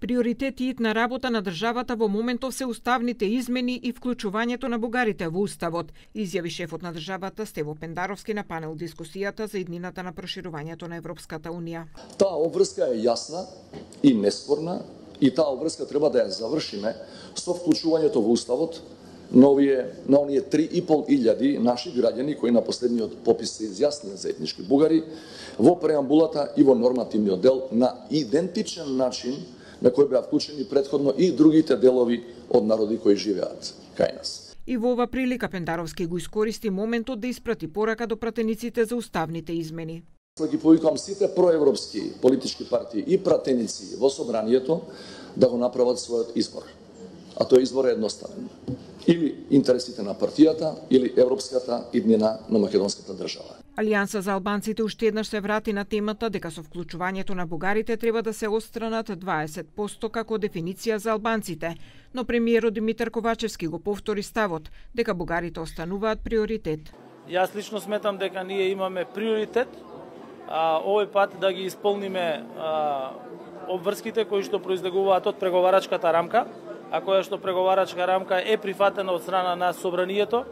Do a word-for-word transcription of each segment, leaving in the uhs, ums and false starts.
Приоритетите на работа на државата во моментов се уставните измени и вклучувањето на бугарите во уставот, изјави шефот на државата Стево Пендаровски на панел дискусијата за иднината на проширувањето на Европската унија. Таа обврска е јасна и неспорна и таа обврска треба да ја завршиме со вклучувањето во уставот на овие на оние три и пол илјади наши граѓани кои на последниот попис се изјаснија за етнички бугари во преамбулата и во нормативниот дел на идентичен начин на кој беа вклучени предходно и другите делови од народи кои живеат кај нас. И во ова прилика Пендаровски го искористи моментот да испрати порака до пратениците за уставните измени. Ги повикувам сите проевропски политички партии и пратеници во собранието да го направат својот избор. А тој избор е едноставен. Или интересите на партијата, или европската иднина на македонската држава. Алијанса за албанците уште еднаш се врати на темата дека со вклучувањето на бугарите треба да се отстранат дваесет проценти како дефиниција за албанците, но премиерот Димитар Ковачевски го повтори ставот дека бугарите остануваат приоритет. Јас лично сметам дека ние имаме приоритет а, овој пат да ги исполниме а, обврските кои што произлегуваат од преговарачката рамка, а која што преговарачка рамка е прифатена од страна на собранието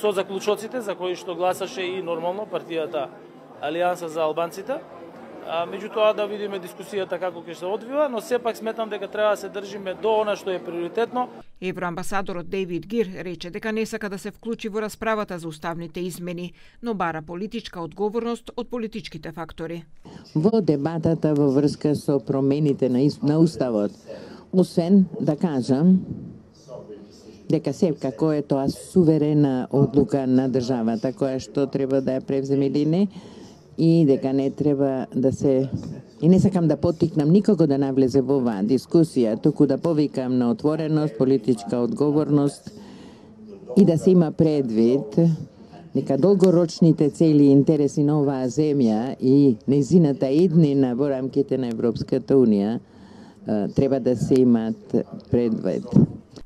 со заклучоците за кои што гласаше и нормално партијата Алијанса за албанците. Меѓутоа да видиме дискусијата како ќе се одвива, но сепак сметам дека треба да се држиме до она што е приоритетно. Евроамбасадорот Дејвид Гир рече дека не сака да се вклучи во расправата за уставните измени, но бара политичка одговорност од политичките фактори. Во дебатата во врска со промените на уставот, освен да кажам дека секако е тоа суверена одлука на државата која што треба да ја превземе или не, и дека не треба да се и не сакам да поттикнам никого да навлезе во оваа дискусија, туку да повикам на отвореност, политичка одговорност и да се има предвид дека долгорочните цели и интереси на оваа земја и нејзината иднина во рамките на Европската унија треба да се имат предвид.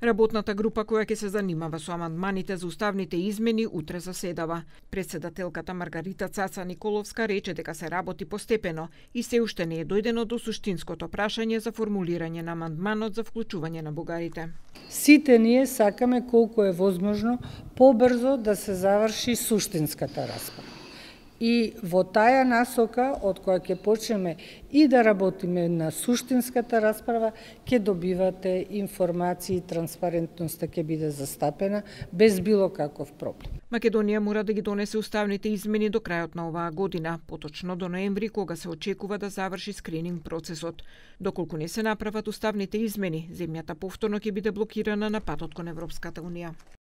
Работната група која ќе се занимава со амандманите за уставните измени утре заседава. Председателката Маргарита Каса Николовска рече дека се работи постепено и се уште не е дојдено до суштинското прашање за формулирање на амандманот за вклучување на бугарите. Сите ние сакаме колку е возможно побрзо да се заврши суштинската расправа. И во таја насока, од која ќе почнеме и да работиме на суштинската расправа, ќе добивате информации, транспарентноста ќе биде застапена, без било каков проблем. Македонија мора да ги донесе уставните измени до крајот на оваа година, поточно до ноември, кога се очекува да заврши скрининг процесот. Доколку не се направат уставните измени, земјата повторно ќе биде блокирана на патот кон Европската унија.